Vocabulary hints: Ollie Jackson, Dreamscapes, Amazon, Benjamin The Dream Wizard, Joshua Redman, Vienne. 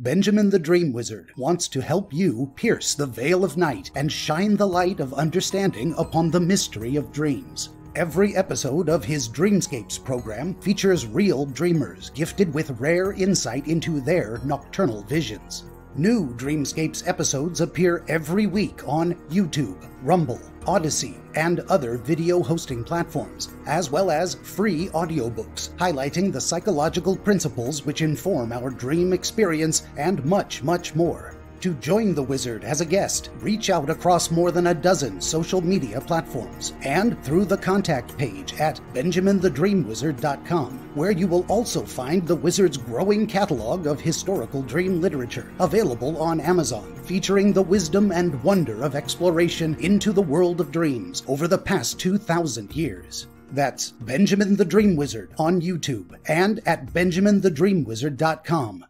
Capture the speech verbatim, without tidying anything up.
Benjamin the Dream Wizard wants to help you pierce the veil of night and shine the light of understanding upon the mystery of dreams. Every episode of his Dreamscapes program features real dreamers gifted with rare insight into their nocturnal visions. New Dreamscapes episodes appear every week on YouTube, Rumble, Odyssey, and other video hosting platforms, as well as free audiobooks highlighting the psychological principles which inform our dream experience and much, much more. To join the wizard as a guest, reach out across more than a dozen social media platforms and through the contact page at benjamin the dream wizard dot com, where you will also find the wizard's growing catalog of historical dream literature available on Amazon, featuring the wisdom and wonder of exploration into the world of dreams over the past two thousand years. That's Benjamin the Dream Wizard on YouTube and at benjamin the dream wizard dot com.